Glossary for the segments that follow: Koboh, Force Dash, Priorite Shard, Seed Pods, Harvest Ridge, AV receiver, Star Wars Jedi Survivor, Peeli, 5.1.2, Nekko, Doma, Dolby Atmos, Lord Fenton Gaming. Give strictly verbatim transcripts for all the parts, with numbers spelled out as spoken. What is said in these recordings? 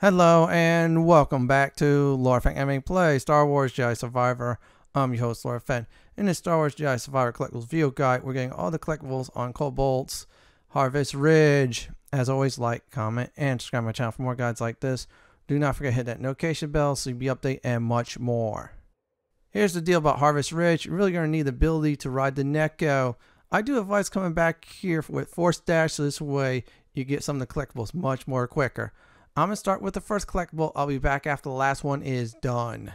Hello and welcome back to Lord Fenton Gaming Play Star Wars Jedi Survivor. I'm your host Lord Fenton. In this Star Wars Jedi Survivor Collectibles video guide, we're getting all the collectibles on Koboh's Harvest Ridge. As always, like, comment, and subscribe to my channel for more guides like this. Do not forget to hit that notification bell so you'll be updated and much more. Here's the deal about Harvest Ridge. You're really going to need the ability to ride the Nekko. I do advise coming back here with Force Dash, so this way you get some of the collectibles much more quicker. I'm going to start with the first collectible. I'll be back after the last one is done.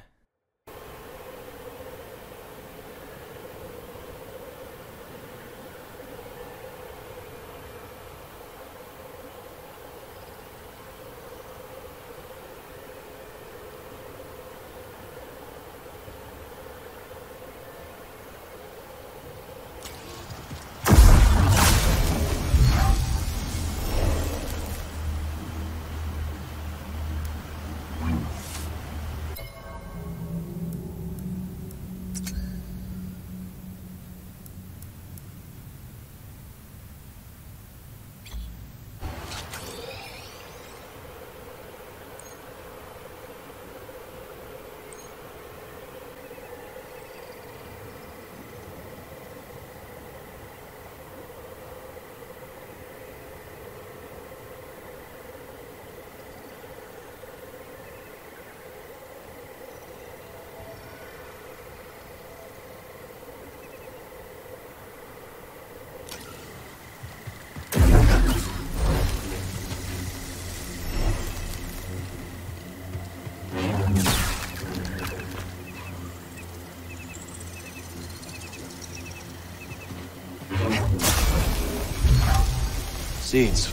Seeds.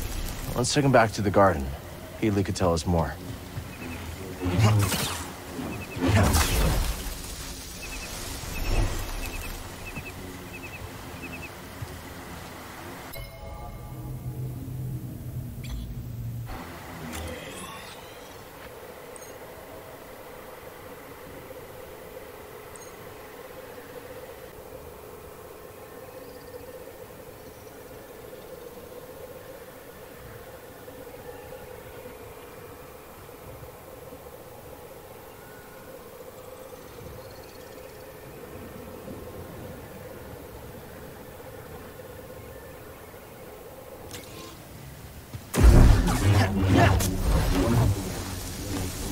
Let's take him back to the garden. Peeli could tell us more.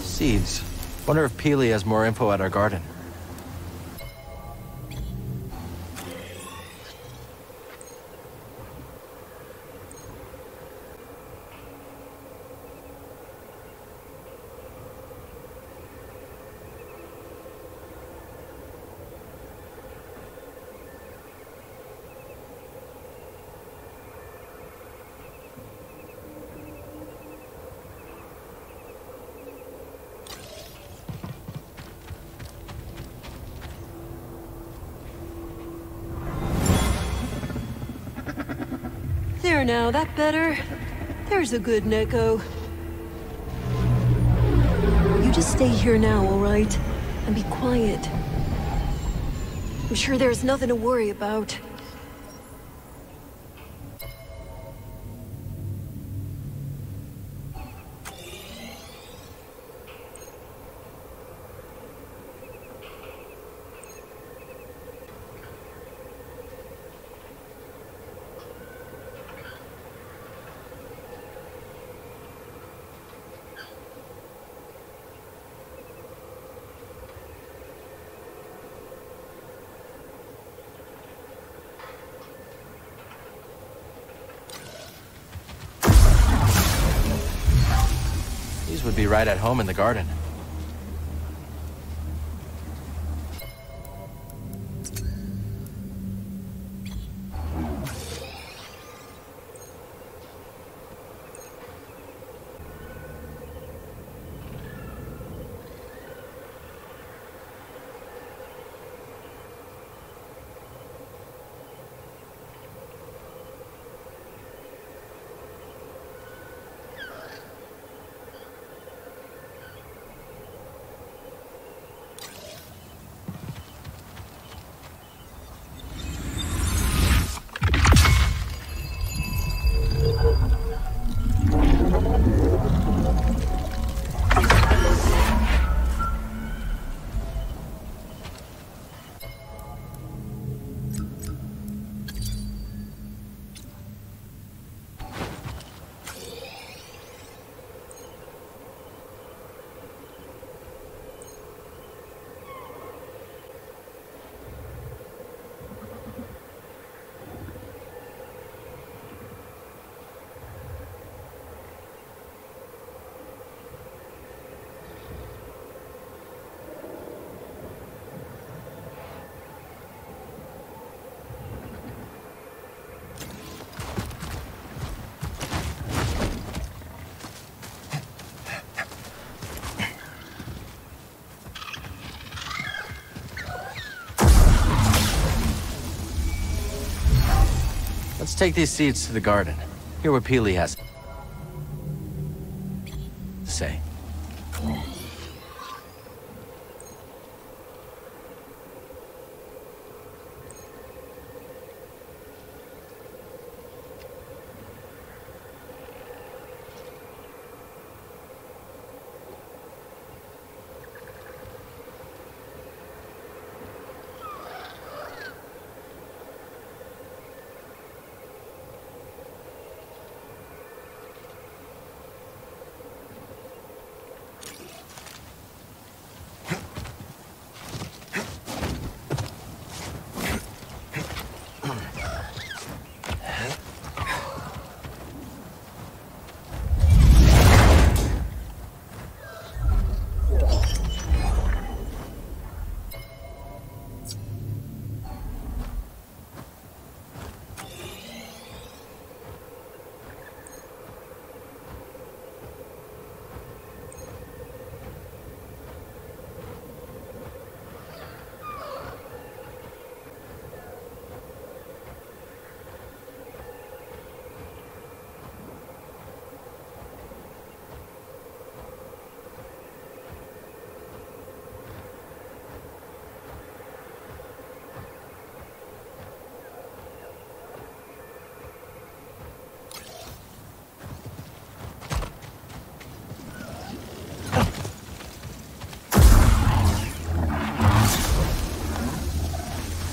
Seeds. Wonder if Peeli has more info at our garden. There now, that better? There's a good Nekko. You just stay here now, all right? And be quiet. I'm sure there's nothing to worry about. Would be right at home in the garden. Let's take these seeds to the garden. Hear what Peeli has to say.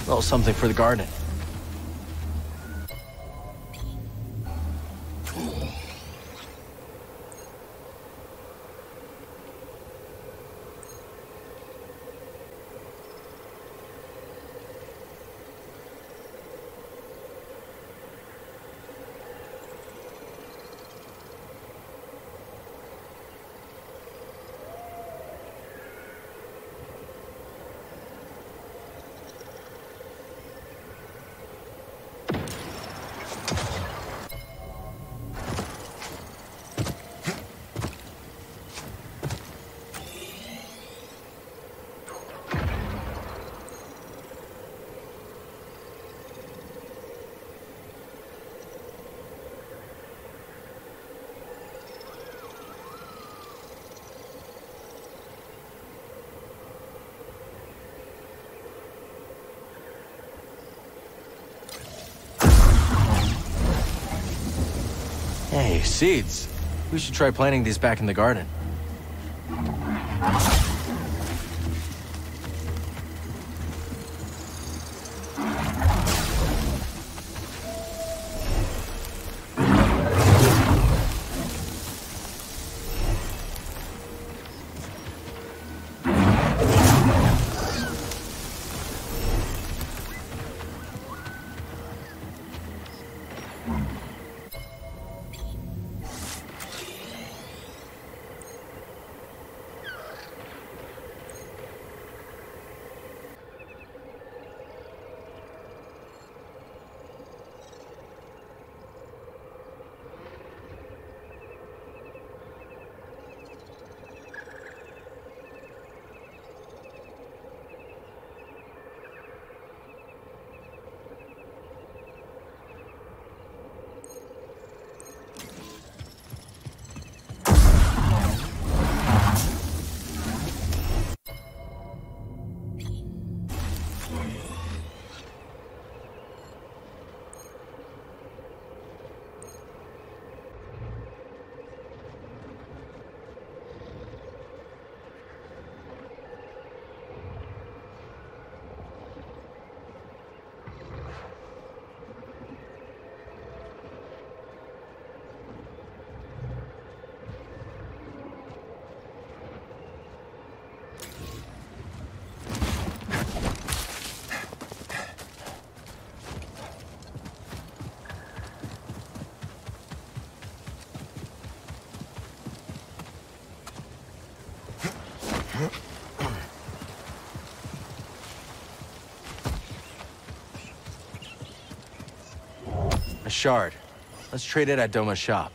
Well, something for the garden. Hey, seeds. We should try planting these back in the garden. A shard. Let's trade it at Doma's shop.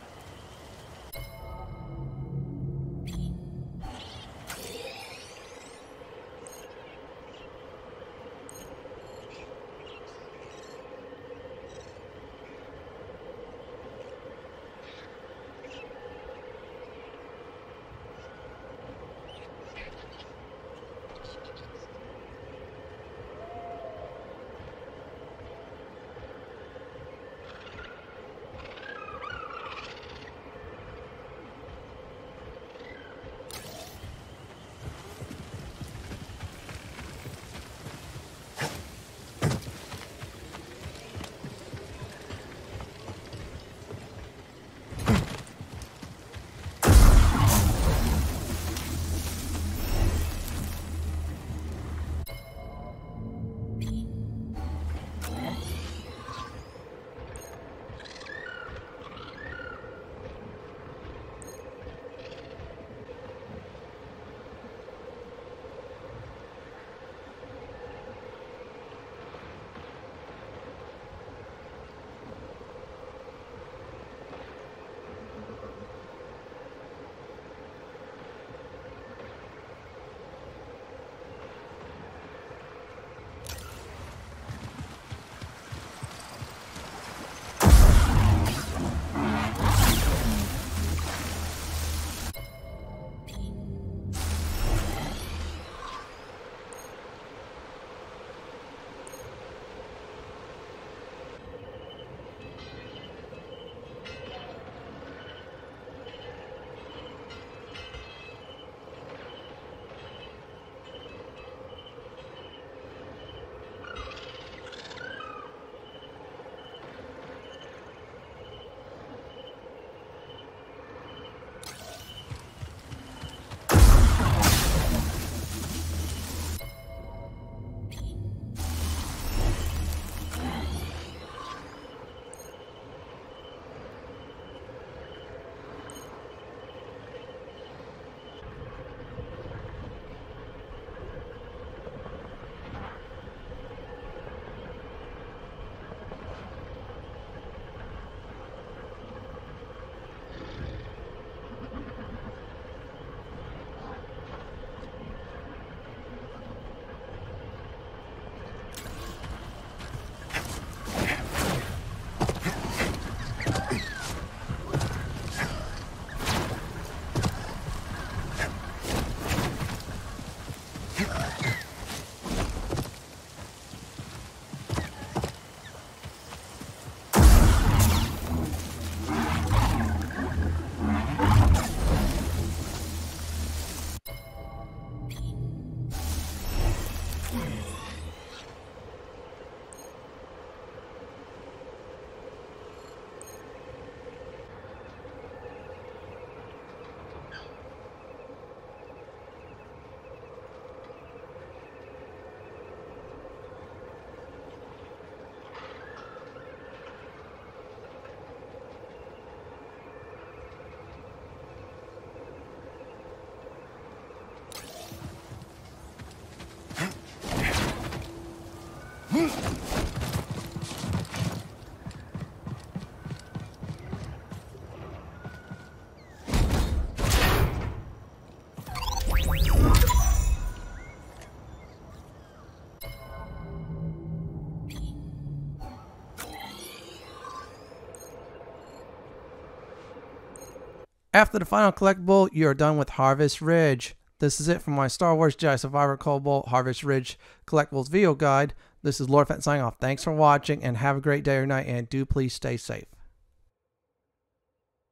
After the final collectible, you are done with Harvest Ridge. This is it from my Star Wars Jedi Survivor Koboh Harvest Ridge Collectibles video guide. This is Lord Fenton signing off. Thanks for watching and have a great day or night, and do please stay safe.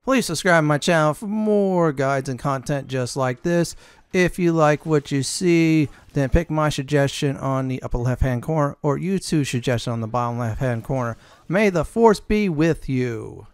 Please subscribe to my channel for more guides and content just like this. If you like what you see, then pick my suggestion on the upper left hand corner or YouTube's suggestion on the bottom left hand corner. May the Force be with you.